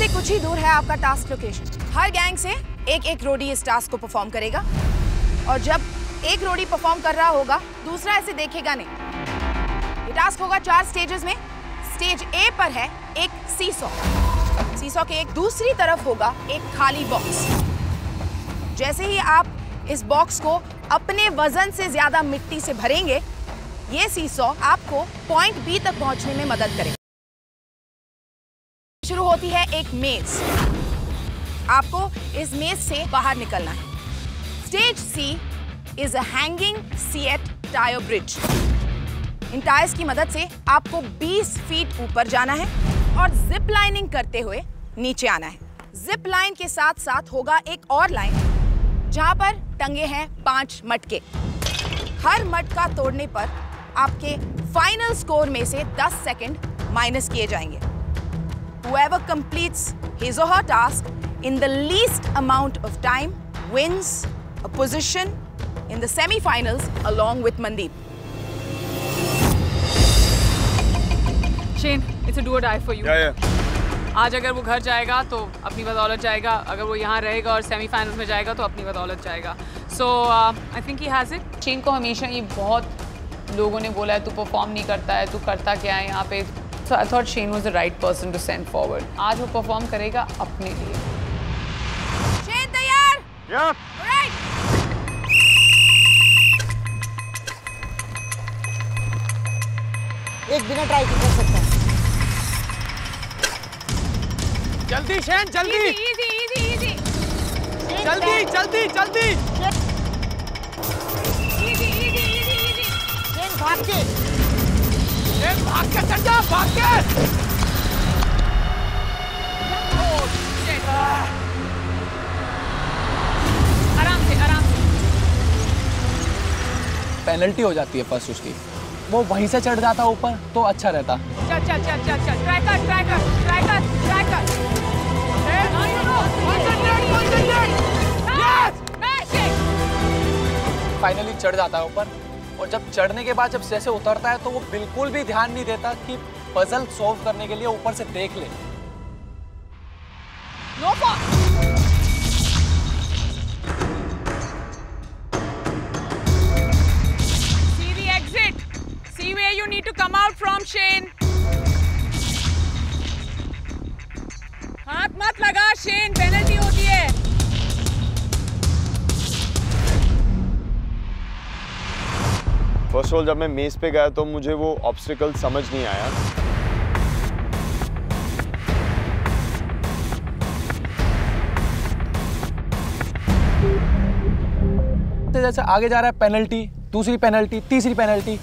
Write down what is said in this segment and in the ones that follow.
से कुछ ही दूर है आपका टास्क लोकेशन। हर गैंग से एक रोडी इस टास्क को परफॉर्म करेगा और जब एक रोडी परफॉर्म कर रहा होगा दूसरा ऐसे देखेगा नहीं। ये टास्क होगा 4 स्टेजेस में। स्टेज ए पर है एक सीसॉ के एक दूसरी तरफ होगा एक खाली बॉक्स। जैसे ही आप इस बॉक्स को अपने वजन से ज्यादा मिट्टी से भरेंगे ये सीसॉ आपको पॉइंट बी तक पहुंचने में मदद करेगा। शुरू होती है एक मेज। आपको इस मेज से बाहर निकलना है। Stage C is a hanging CEAT tyre bridge. इन टायर्स की मदद से आपको 20 फीट ऊपर जाना है और जिप लाइनिंग करते हुए नीचे आना है। जिप लाइन के साथ साथ होगा एक और लाइन जहां पर टंगे हैं 5 मटके। हर मटका तोड़ने पर आपके फाइनल स्कोर में से 10 सेकंड माइनस किए जाएंगे। Whoever completes his or her task in the least amount of time wins a position in the semi-finals along with Mandeep. Shane, it's a do or die for you. Yeah. आज अगर वो घर जाएगा तो अपनी बदौलत जाएगा, अगर वो यहाँ रहेगा और सेमीफाइनल्स में जाएगा तो अपनी बदौलत जाएगा। So I think he has it. Shane को हमेशा ये बहुत लोगों ने बोला है तू परफॉर्म नहीं करता है, तू करता क्या है यहाँ पे। So I thought Shane was the right person to send forward. आज वो परफॉर्म करेगा अपने लिए। शेन तैयार? Yeah. Alright. एक बिना ट्राई कर सकता है। जल्दी शेन, जल्दी इजी इजी इजी जल्दी जल्दी जल्दी easy easy easy easy Shane भाग के चल जा, भाग के आराम से पेनल्टी हो जाती है फर्स्ट उसकी। वो वहीं से चढ़ जाता ऊपर तो अच्छा रहता। चल ट्राई कर फाइनली चढ़ जाता है ऊपर और जब चढ़ने के बाद जब जैसे उतरता है तो वो बिल्कुल भी ध्यान नहीं देता कि पजल सॉल्व करने के लिए ऊपर से देख ले। No fault. See the exit. See where you need to come out from, Shane. हाथ मत लगा शेन, पेनल्टी होती है। फर्स्ट ऑल जब मैं मेज पे गया तो मुझे वो ऑब्स्टिकल समझ नहीं आया। जैसे आगे जा रहा है पेनल्टी, दूसरी पेनल्टी, तीसरी पेनल्टी।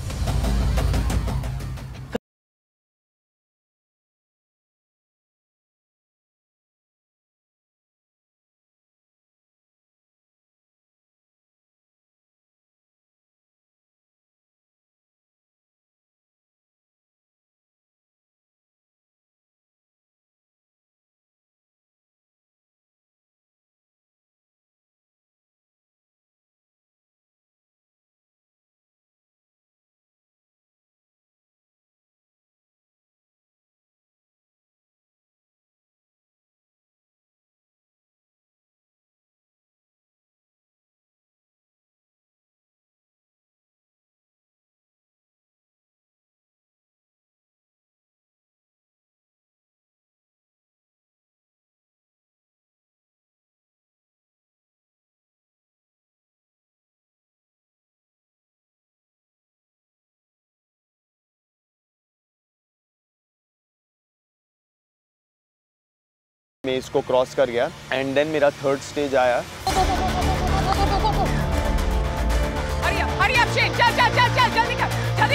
मैं इसको क्रॉस कर गया एंड देन मेरा थर्ड स्टेज आया। हरी अप शेन, चल जल्दी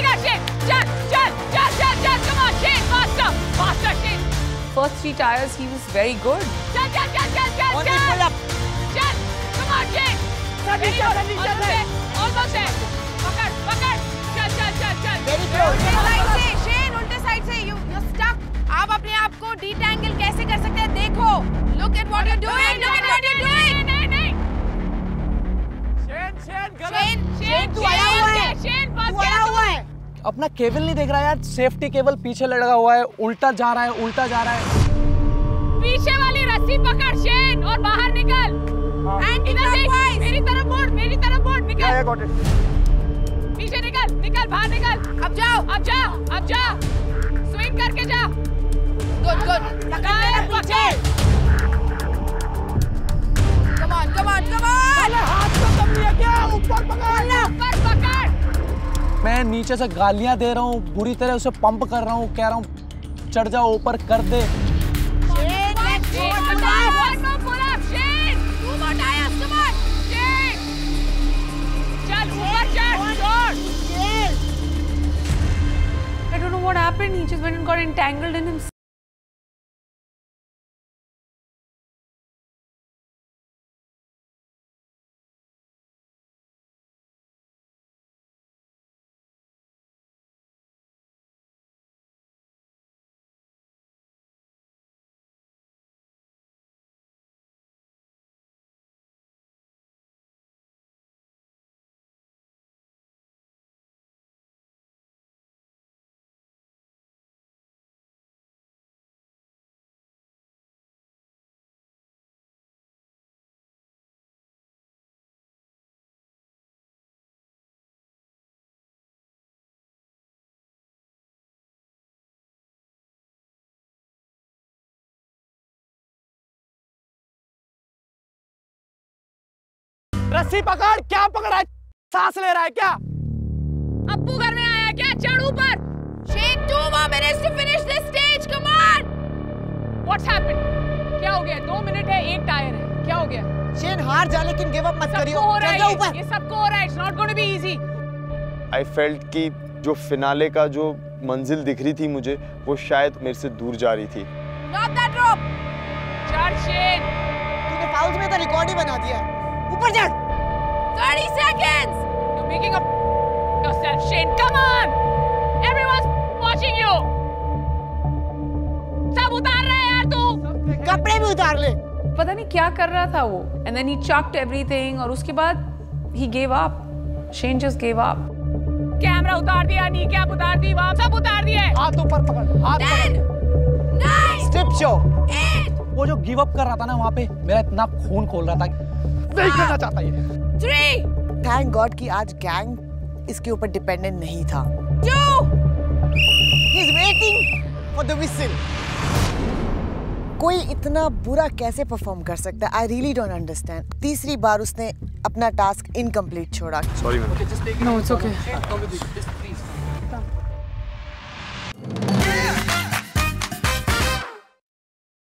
कर शेन, चल come on Shane, faster Shane. First 3 tyres ही वाज वेरी गुड। चल ओनली पुल अप, चल कम ऑन शेन, जल्दी ऑलमोस्ट है, पकड़ चल वेरी गुड। शेन उल्टे साइड से यू स्टक। आप अपने आप को डिटेंगल कैसे कर सकते हैं देखो। Look at what you doing, look at what you doing. नहीं शेन तू आया हुआ है, शेन बस आया हुआ है। अपना केबल नहीं देख रहा यार, सेफ्टी केबल पीछे लगा हुआ है, उल्टा जा रहा है। पीछे वाली रस्सी पकड़ शेन और बाहर निकल। एंड इधर देख, मेरी तरफ मोड़, निकल। पीछे निकल, निकल बाहर निकल। अब जाओ, अब जाओ, अब जाओ। स्विंग करके जाओ। Good good. Come on, come on, come on. हाथ को तब लिया क्या? ऊपर पकड़, ऊपर पकड़। मैं नीचे से गालियां दे रहा हूँ, बुरी तरह उसे पंप कर रहा हूँ, कह रहा हूँ चढ़ जाओ ऊपर कर दे। I don't know what happened. He just went and got entangled in himself. रस्सी पकड़, क्या पकड़ा है? सांस ले रहा है क्या? अब्बू घर में आया क्या? चढ़ ऊपर। Shane, 2 more minutes to finish this stage. Come on. What's happened? क्या हो गया? 2 मिनट है, एक टायर है, क्या हो गया? Shane, हार जा लेकिन give up मत करियो। चढ़ जा ऊपर। ये सबको हो रहा है। It's not going to be easy. I felt कि जो फिनाले का जो मंजिल दिख रही थी मुझे, वो शायद मेरे से दूर जा रही थी। Drop that rope. चढ़ Shane। तूने फाउल्स में तो रिकॉर्ड ही बना दिया। ऊपर चढ़। 30 seconds! You're making a f*** yourself, Shane. Come on! Everyone's watching you! सब उतार रहा है यार तू। कपड़े भी उतार ले। पता नहीं क्या कर रहा था वो। And then he chucked everything. और उसके बाद he gave up. Shane just gave up. Camera उतार दिया, नी कैप उतार दी, वहाँ सब उतार दिया है। हाथ ऊपर पकड़, हाथ पकड़। 9. Strip show. 8. वो जो give up कर रहा था ना वहाँ पे, मेरा इतना खून खोल रहा था। नहीं करना चाहता ये। 3. Thank God कि आज गैंग इसके ऊपर डिपेंडेंट नहीं था। 2. He's waiting for the whistle. कोई इतना बुरा कैसे परफॉर्म कर सकता है? I really don't understand. तीसरी बार उसने अपना टास्क इनकम्प्लीट छोड़ा। Sorry ma'am. No, it's okay.